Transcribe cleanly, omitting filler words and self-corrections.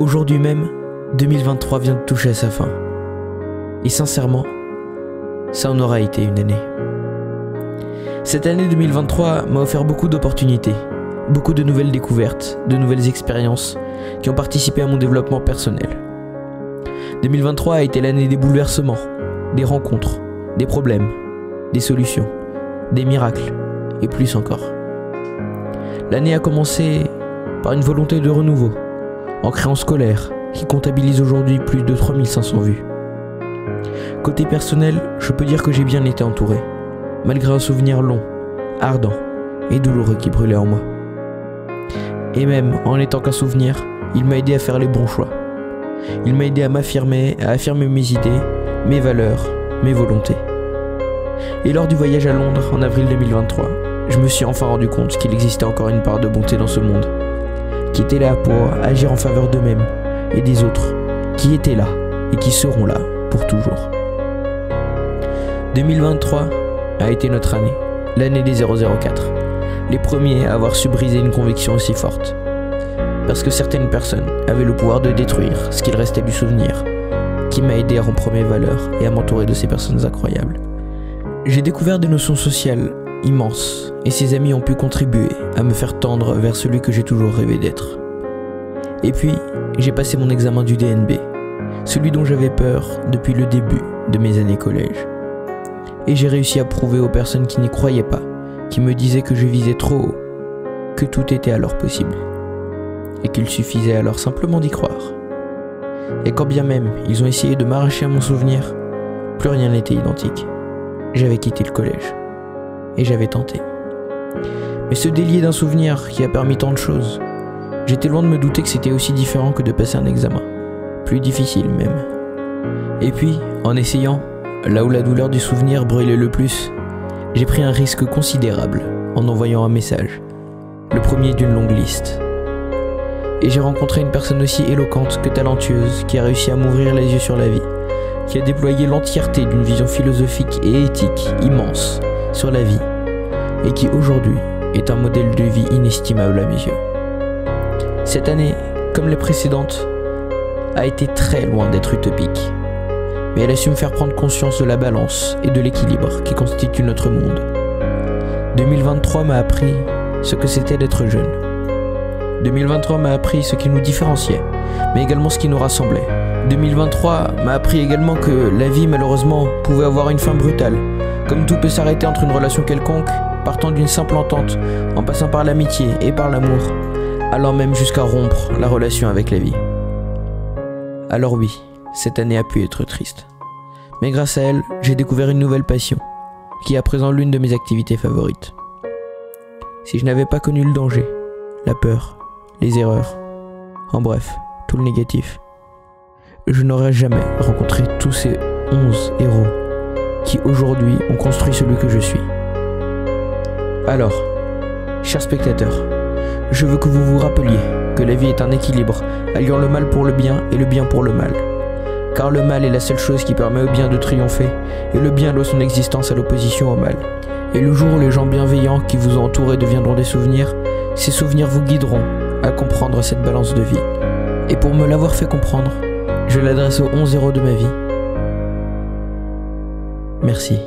Aujourd'hui même, 2023 vient de toucher à sa fin. Et sincèrement, ça en aura été une année. Cette année 2023 m'a offert beaucoup d'opportunités, beaucoup de nouvelles découvertes, de nouvelles expériences qui ont participé à mon développement personnel. 2023 a été l'année des bouleversements, des rencontres, des problèmes, des solutions, des miracles et plus encore. L'année a commencé par une volonté de renouveau, en créant Scolaire, qui comptabilise aujourd'hui plus de 3500 vues. Côté personnel, je peux dire que j'ai bien été entouré, malgré un souvenir long, ardent et douloureux qui brûlait en moi. Et même en n'étant qu'un souvenir, il m'a aidé à faire les bons choix. Il m'a aidé à m'affirmer, à affirmer mes idées, mes valeurs, mes volontés. Et lors du voyage à Londres en avril 2023, je me suis enfin rendu compte qu'il existait encore une part de bonté dans ce monde, qui était là pour agir en faveur d'eux-mêmes et des autres, qui étaient là et qui seront là pour toujours. 2023 a été notre année, l'année des 004, les premiers à avoir su briser une conviction aussi forte. Parce que certaines personnes avaient le pouvoir de détruire ce qu'il restait du souvenir, qui m'a aidé à rompre mes valeurs et à m'entourer de ces personnes incroyables. J'ai découvert des notions sociales immenses, et ces amis ont pu contribuer à me faire tendre vers celui que j'ai toujours rêvé d'être. Et puis, j'ai passé mon examen du DNB, celui dont j'avais peur depuis le début de mes années collège. Et j'ai réussi à prouver aux personnes qui n'y croyaient pas, qui me disaient que je visais trop haut, que tout était alors possible, et qu'il suffisait alors simplement d'y croire. Et quand bien même ils ont essayé de m'arracher à mon souvenir, plus rien n'était identique. J'avais quitté le collège, et j'avais tenté. Mais se délier d'un souvenir qui a permis tant de choses, j'étais loin de me douter que c'était aussi différent que de passer un examen, plus difficile même. Et puis, en essayant, là où la douleur du souvenir brûlait le plus, j'ai pris un risque considérable en envoyant un message, le premier d'une longue liste. Et j'ai rencontré une personne aussi éloquente que talentueuse qui a réussi à m'ouvrir les yeux sur la vie, qui a déployé l'entièreté d'une vision philosophique et éthique immense sur la vie, et qui aujourd'hui est un modèle de vie inestimable à mes yeux. Cette année, comme les précédentes, a été très loin d'être utopique, mais elle a su me faire prendre conscience de la balance et de l'équilibre qui constitue notre monde. 2023 m'a appris ce que c'était d'être jeune. 2023 m'a appris ce qui nous différenciait, mais également ce qui nous rassemblait. 2023 m'a appris également que la vie, malheureusement, pouvait avoir une fin brutale, comme tout peut s'arrêter entre une relation quelconque, partant d'une simple entente, en passant par l'amitié et par l'amour, allant même jusqu'à rompre la relation avec la vie. Alors oui, cette année a pu être triste. Mais grâce à elle, j'ai découvert une nouvelle passion, qui est à présent l'une de mes activités favorites. Si je n'avais pas connu le danger, la peur, les erreurs, en bref, tout le négatif, je n'aurais jamais rencontré tous ces 11 héros qui aujourd'hui ont construit celui que je suis. Alors, chers spectateurs, je veux que vous vous rappeliez que la vie est un équilibre alliant le mal pour le bien et le bien pour le mal. Car le mal est la seule chose qui permet au bien de triompher, et le bien doit son existence à l'opposition au mal. Et le jour où les gens bienveillants qui vous ont entouré deviendront des souvenirs, ces souvenirs vous guideront à comprendre cette balance de vie. Et pour me l'avoir fait comprendre, je l'adresse aux 11 héros de ma vie. Merci.